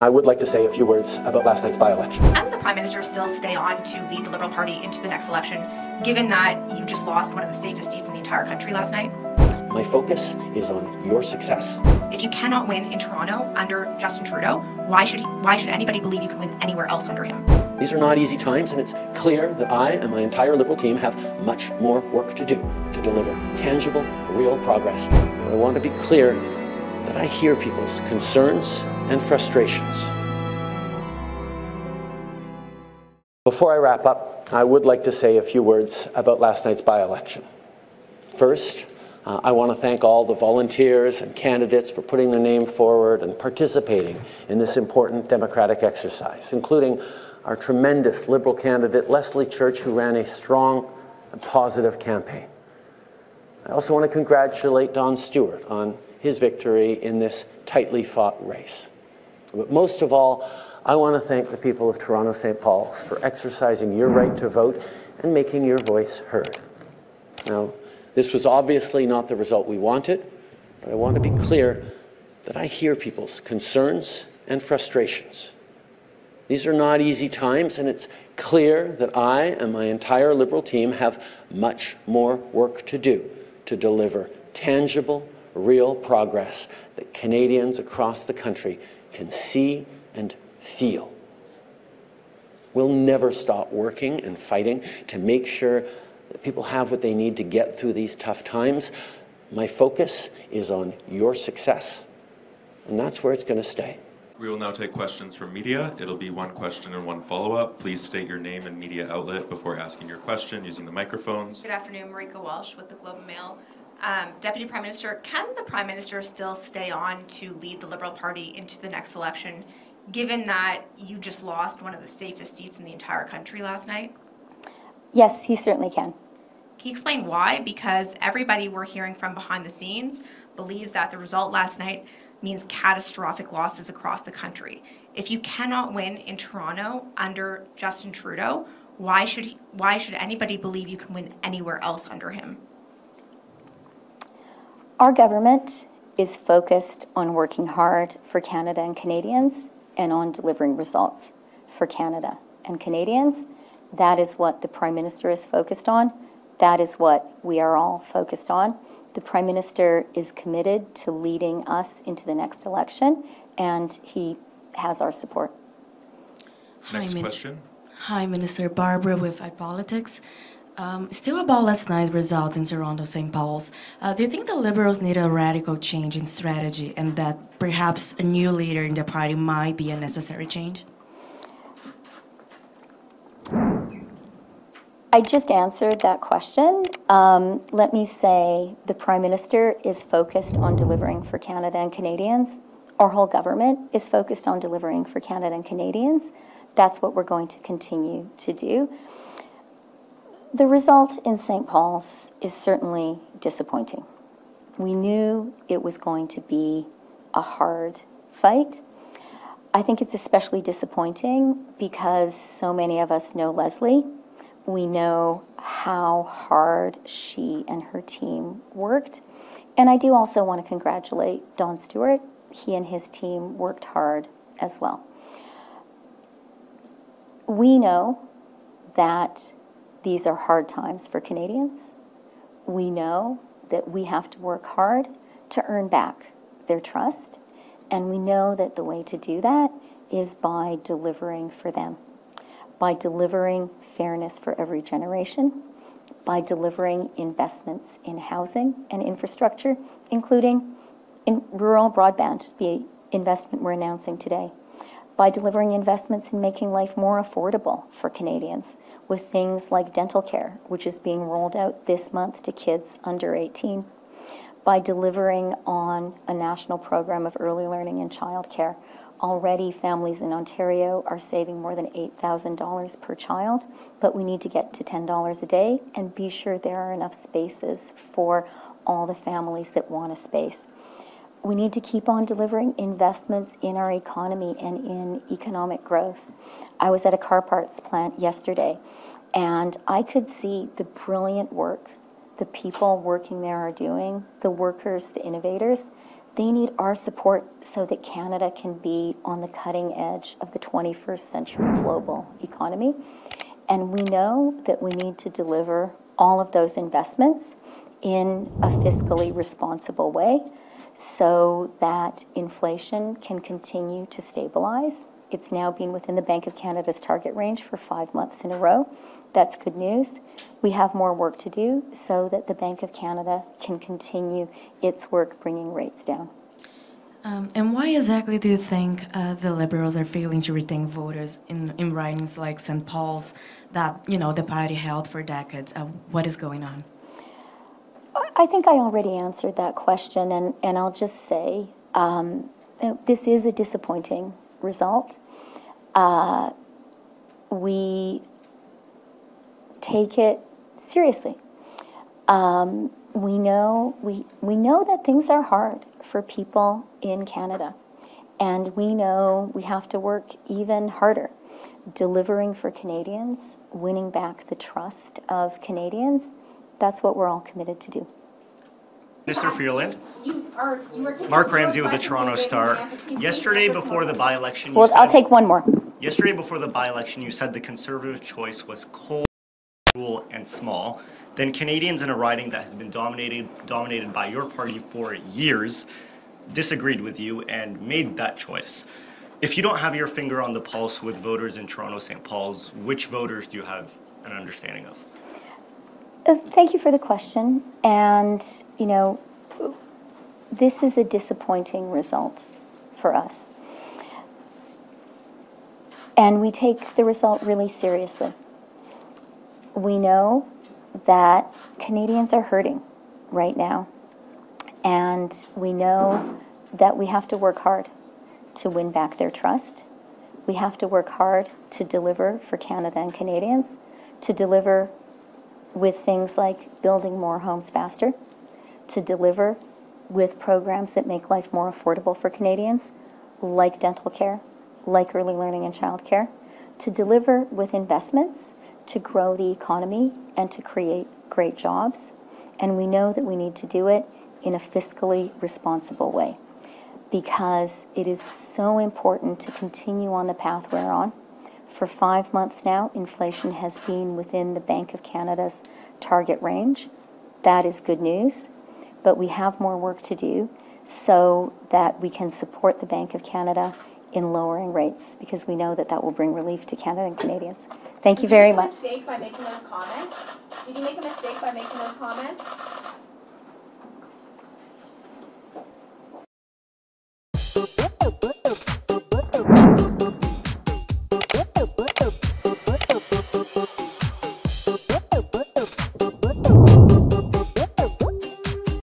I would like to say a few words about last night's by-election. Can the Prime Minister still stay on to lead the Liberal Party into the next election, given that you just lost one of the safest seats in the entire country last night? My focus is on your success. If you cannot win in Toronto under Justin Trudeau, why should anybody believe you can win anywhere else under him? These are not easy times, and it's clear that I and my entire Liberal team have much more work to do to deliver tangible, real progress. But I want to be clear that I hear people's concerns and frustrations. Before I wrap up, I would like to say a few words about last night's by-election. First, I want to thank all the volunteers and candidates for putting their name forward and participating in this important democratic exercise, including our tremendous Liberal candidate, Leslie Church, who ran a strong and positive campaign. I also want to congratulate Don Stewart on his victory in this tightly fought race. But most of all, I want to thank the people of Toronto St. Paul's for exercising your right to vote and making your voice heard. Now, this was obviously not the result we wanted, but I want to be clear that I hear people's concerns and frustrations. These are not easy times, and it's clear that I and my entire Liberal team have much more work to do to deliver tangible, real progress that Canadians across the country can see and feel. We'll never stop working and fighting to make sure that people have what they need to get through these tough times. My focus is on your success, and that's where it's going to stay. We will now take questions from media. It'll be one question and one follow-up. Please state your name and media outlet before asking your question using the microphones. Good afternoon, Marika Walsh with the Globe and Mail. Deputy Prime Minister, can the Prime Minister still stay on to lead the Liberal Party into the next election, given that you just lost one of the safest seats in the entire country last night? Yes, he certainly can. Can you explain why? Because everybody we're hearing from behind the scenes believes that the result last night means catastrophic losses across the country. If you cannot win in Toronto under Justin Trudeau, why should anybody believe you can win anywhere else under him? Our government is focused on working hard for Canada and Canadians and on delivering results for Canada and Canadians. That is what the Prime Minister is focused on. That is what we are all focused on. The Prime Minister is committed to leading us into the next election, and he has our support. Next question. Hi, Minister. Barbara with iPolitics. Still about last night's results in Toronto St. Paul's, do you think the Liberals need a radical change in strategy and that perhaps a new leader in the party might be a necessary change? I just answered that question. Let me say the Prime Minister is focused on delivering for Canada and Canadians. Our whole government is focused on delivering for Canada and Canadians. That's what we're going to continue to do. The result in St. Paul's is certainly disappointing. We knew it was going to be a hard fight. I think it's especially disappointing because so many of us know Leslie. We know how hard she and her team worked. And I do also want to congratulate Don Stewart. He and his team worked hard as well. We know that these are hard times for Canadians. We know that we have to work hard to earn back their trust, and we know that the way to do that is by delivering for them, by delivering fairness for every generation, by delivering investments in housing and infrastructure, including in rural broadband, the investment we're announcing today, by delivering investments in making life more affordable for Canadians with things like dental care, which is being rolled out this month to kids under 18, by delivering on a national program of early learning and childcare. Already, families in Ontario are saving more than $8,000 per child, but we need to get to $10 a day and be sure there are enough spaces for all the families that want a space. We need to keep on delivering investments in our economy and in economic growth. I was at a car parts plant yesterday, and I could see the brilliant work the people working there are doing, the workers, the innovators. They need our support so that Canada can be on the cutting edge of the 21st century global economy. And we know that we need to deliver all of those investments in a fiscally responsible way so that inflation can continue to stabilize. It's now been within the Bank of Canada's target range for 5 months in a row. That's good news. We have more work to do so that the Bank of Canada can continue its work bringing rates down. And why exactly do you think the Liberals are failing to retain voters in ridings like St. Paul's that, you know, the party held for decades? What is going on? I think I already answered that question, and I'll just say this is a disappointing result. We take it seriously. We know that things are hard for people in Canada, and we know we have to work even harder delivering for Canadians, winning back the trust of Canadians. That's what we're all committed to do. Mr. Freeland, Mark Ramsey with the Toronto Star. Yesterday before the by-election, well, I'll take one more. Yesterday before the by-election, you said the Conservative choice was cold, rural, and small. Then Canadians in a riding that has been dominated by your party for years disagreed with you and made that choice. If you don't have your finger on the pulse with voters in Toronto St. Paul's, which voters do you have an understanding of? Thank you for the question. And, you know, this is a disappointing result for us. And we take the result really seriously. We know that Canadians are hurting right now, and we know that we have to work hard to win back their trust. We have to work hard to deliver for Canada and Canadians, to deliver with things like building more homes faster, to deliver with programs that make life more affordable for Canadians, like dental care, like early learning and childcare, to deliver with investments to grow the economy and to create great jobs. And we know that we need to do it in a fiscally responsible way, because it is so important to continue on the path we're on. For 5 months now, inflation has been within the Bank of Canada's target range. That is good news, but we have more work to do so that we can support the Bank of Canada in lowering rates, because we know that that will bring relief to Canada and Canadians. Thank you very much. Did you make a mistake by making those comments?